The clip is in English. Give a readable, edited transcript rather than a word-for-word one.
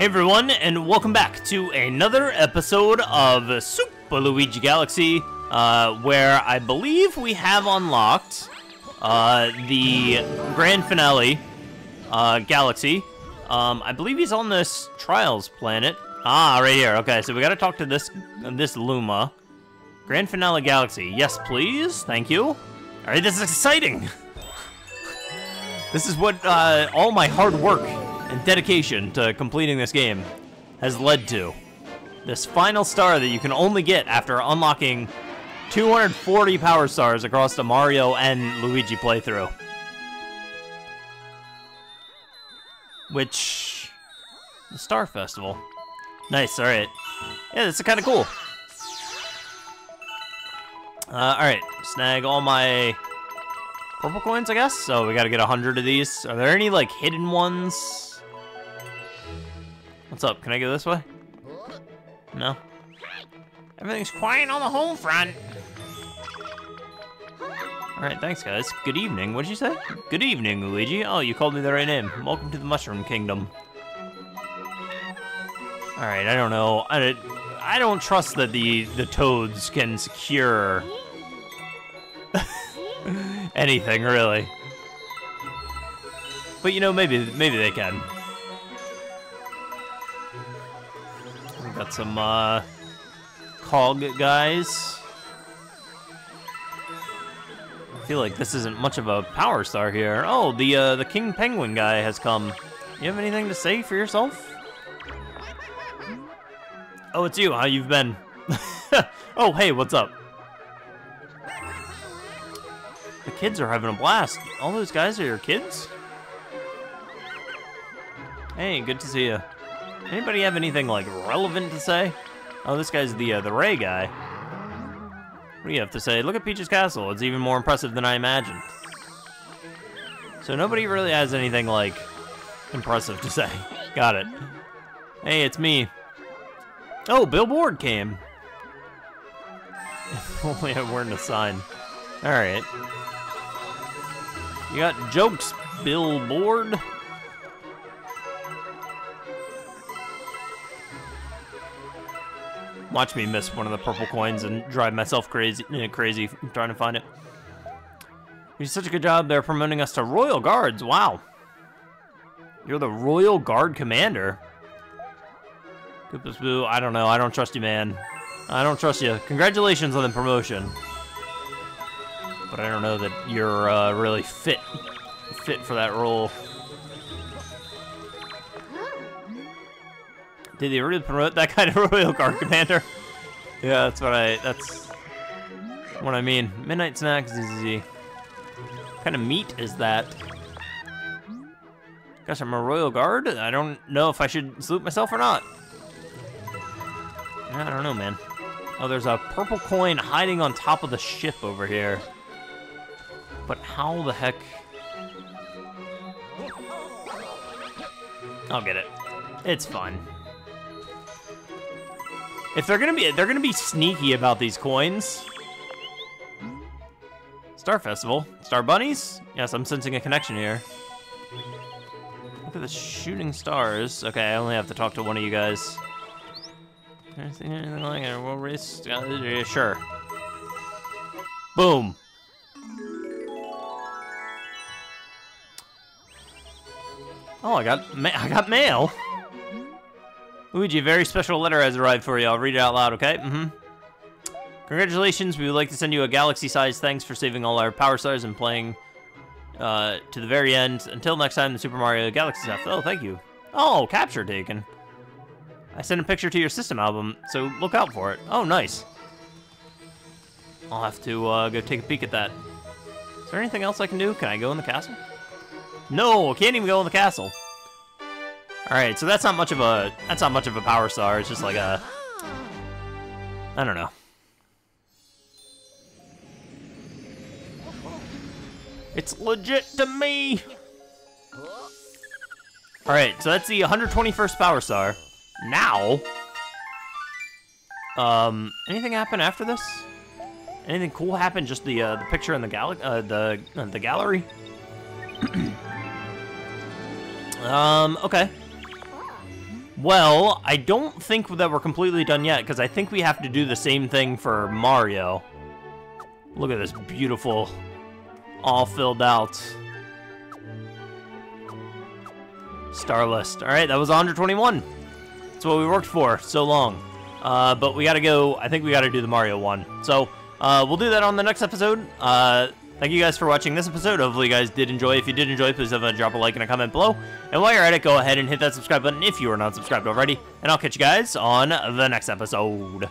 Hey everyone, and welcome back to another episode of Super Luigi Galaxy, where I believe we have unlocked the Grand Finale Galaxy. I believe he's on this Trials planet. Ah, right here. Okay, so we gotta talk to this Luma. Grand Finale Galaxy. Yes, please. Thank you. All right, this is exciting. This is what all my hard work and dedication to completing this game has led to. This final star that you can only get after unlocking 240 Power Stars across the Mario and Luigi playthrough. Which... the Star Festival. Nice, alright. Yeah, this is kind of cool. Alright, snag all my... purple coins, I guess? So we gotta get 100 of these. Are there any, like, hidden ones? What's up? Can I go this way? No? Everything's quiet on the home front. Alright, thanks, guys. Good evening. What'd you say? Good evening, Luigi. Oh, you called me the right name. Welcome to the Mushroom Kingdom. Alright, I don't know. I don't trust that the toads can secure... anything, really. But, you know, maybe they can. We got some, cog guys. I feel like this isn't much of a Power Star here. Oh, the King Penguin guy has come. You have anything to say for yourself? Oh, it's you. How you've been? Oh, hey, what's up? The kids are having a blast. All those guys are your kids? Hey, good to see you. Anybody have anything, like, relevant to say? Oh, this guy's the Ray guy. What do you have to say? Look at Peach's Castle. It's even more impressive than I imagined. So nobody really has anything, like, impressive to say. Got it. Hey, it's me. Oh, Billboard came. If only I weren't a sign. All right. You got jokes, Billboard. Watch me miss one of the purple coins and drive myself crazy trying to find it. You did such a good job there promoting us to Royal Guards. Wow. You're the Royal Guard Commander. Koopas Boo, I don't know. I don't trust you, man. I don't trust you. Congratulations on the promotion. But I don't know that you're really fit for that role. Did they really promote that kind of Royal Guard Commander? Yeah, that's what I mean. Midnight snacks, ZZ. What kind of meat is that? Gosh, I'm a Royal Guard? I don't know if I should salute myself or not. I don't know, man. Oh, there's a purple coin hiding on top of the ship over here. But how the heck... I'll get it. It's fine. If they're gonna be sneaky about these coins. Star Festival, Star Bunnies? Yes, I'm sensing a connection here. Look at the shooting stars. Okay, I only have to talk to one of you guys. Anything like a world race? Sure. Boom. Oh, I got mail. Luigi, a very special letter has arrived for you. I'll read it out loud, okay? Mm-hmm. Congratulations, we would like to send you a galaxy-sized thanks for saving all our Power Stars and playing to the very end. Until next time, the Super Mario Galaxy stuff. Oh, thank you. Oh, capture taken. I sent a picture to your system album, so look out for it. Oh, nice. I'll have to go take a peek at that. Is there anything else I can do? Can I go in the castle? No, I can't even go in the castle. All right, so that's not much of a Power Star. It's just like a, I don't know. It's legit to me. All right, so that's the 121st Power Star. Now, anything happen after this? Anything cool happen? Just the picture in the gallery. Okay. Well, I don't think that we're completely done yet, because I think we have to do the same thing for Mario. Look at this beautiful, all filled out star list. All right, that was 121. That's what we worked for so long. But we gotta go, I think we gotta do the Mario one. So, we'll do that on the next episode. Thank you guys for watching this episode. Hopefully you guys did enjoy. If you did enjoy, please drop a like and a comment below. And while you're at it, go ahead and hit that subscribe button if you are not subscribed already. And I'll catch you guys on the next episode.